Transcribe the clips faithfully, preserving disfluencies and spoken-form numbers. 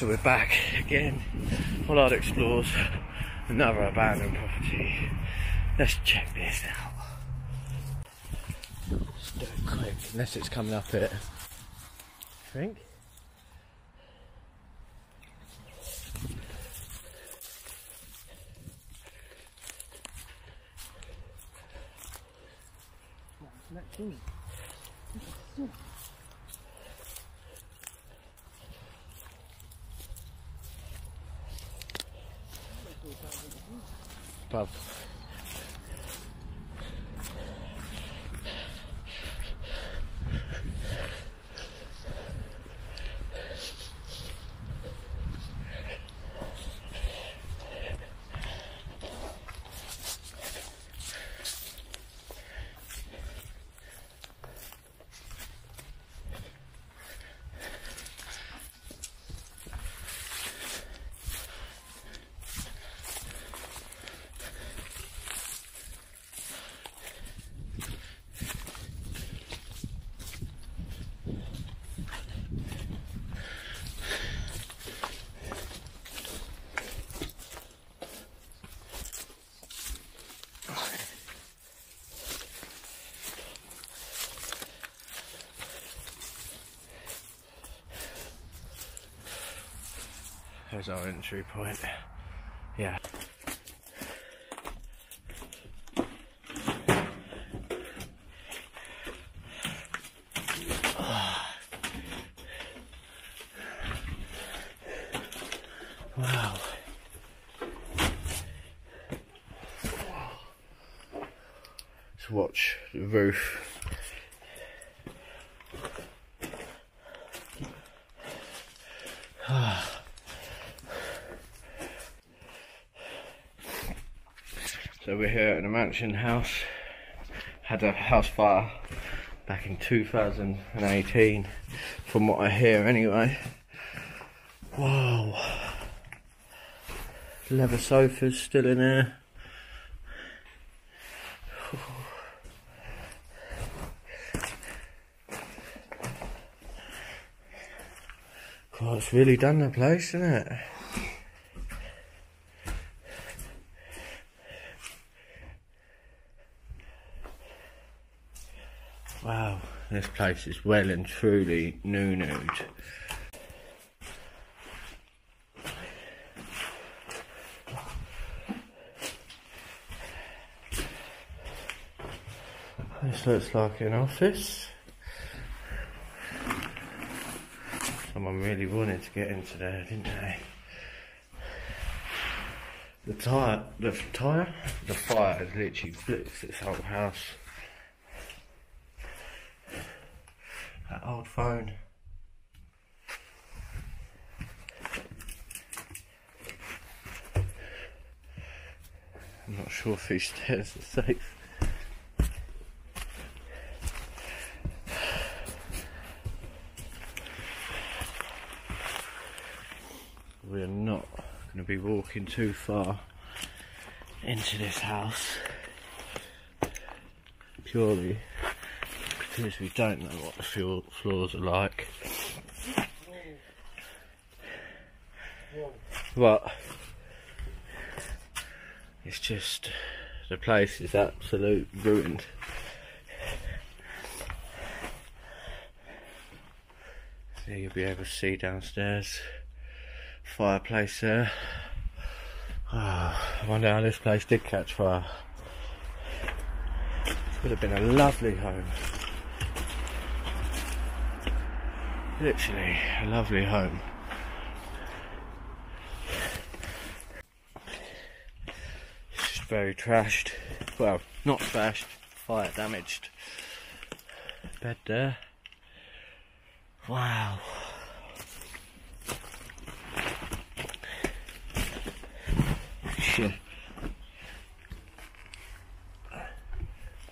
So we're back again. Pollard Explores another abandoned property. Let's check this out. Let's do it quick, unless it's coming up it. I think. That's not too. Pub. There's our entry point. Yeah. Wow. Let's watch the roof. So we're here at the mansion house. Had a house fire back in two thousand eighteen, from what I hear anyway. Whoa. Leather sofas still in there. God, it's really done the place, isn't it? Wow, this place is well and truly new nude. This looks like an office. Someone really wanted to get into there, didn't they? The tire, the tire, the fire has literally blitzed this whole house. That old phone. I'm not sure if these stairs are safe. We're not going to be walking too far into this house, purely because we don't know what the floors are like. But it's just, the place is absolute ruined. So you'll be able to see downstairs, fireplace there. Oh, I wonder how this place did catch fire. It would have been a lovely home. Literally a lovely home. It's just very trashed. Well, not trashed, fire damaged. Bed there. Wow. Shit.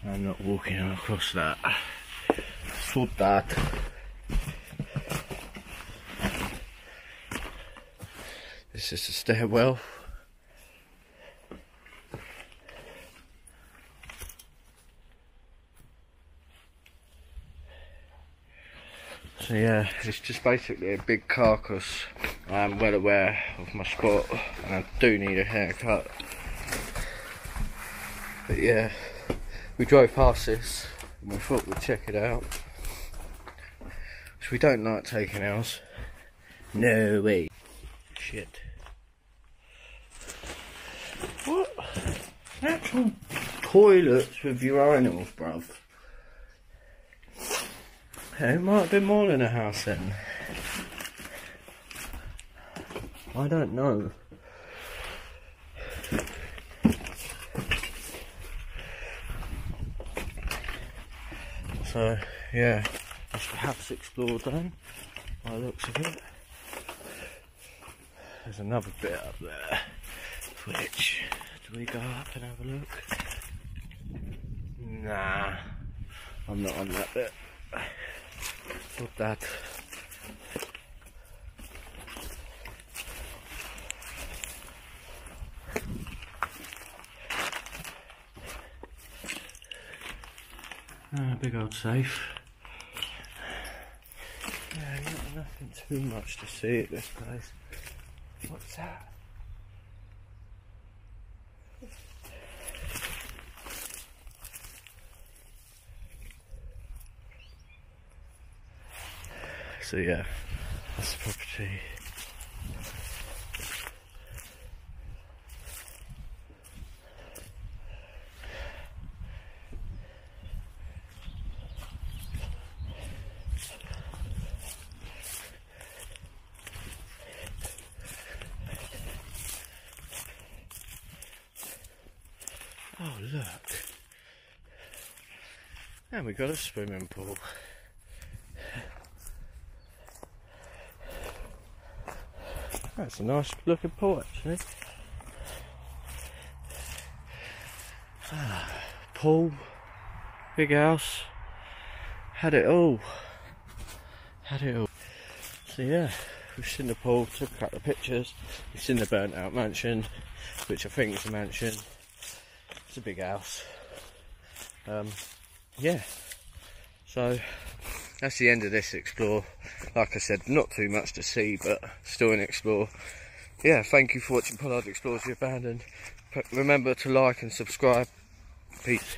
I'm not walking across that. Sod that. This is a stairwell. So yeah, it's just basically a big carcass I'm well aware of my spot and I do need a haircut. But yeah, we drove past this and we thought we'd check it out. So we don't like taking ours. No way. Shit. What? Natural toilets with urinals, bruv. It might have been more than a house then. I don't know. So, yeah, that's perhaps explored then, by the looks of it. There's another bit up there, which, do we go up and have a look? Nah, I'm not on that bit. Not that. Ah, big old safe. Yeah, not nothing too much to see at this place. What's that? So yeah, that's the property. Oh look, and we got a swimming pool. That's a nice looking pool actually. Ah, pool, big house, had it all, had it all. So yeah, we've seen the pool, took a couple of pictures, we've seen the burnt out mansion, which I think is a mansion, it's a big house. Um, yeah, so that's the end of this explore. Like I said, not too much to see, but still an explore. Yeah, thank you for watching Pollard Explores the Abandoned. Remember to like and subscribe. Peace.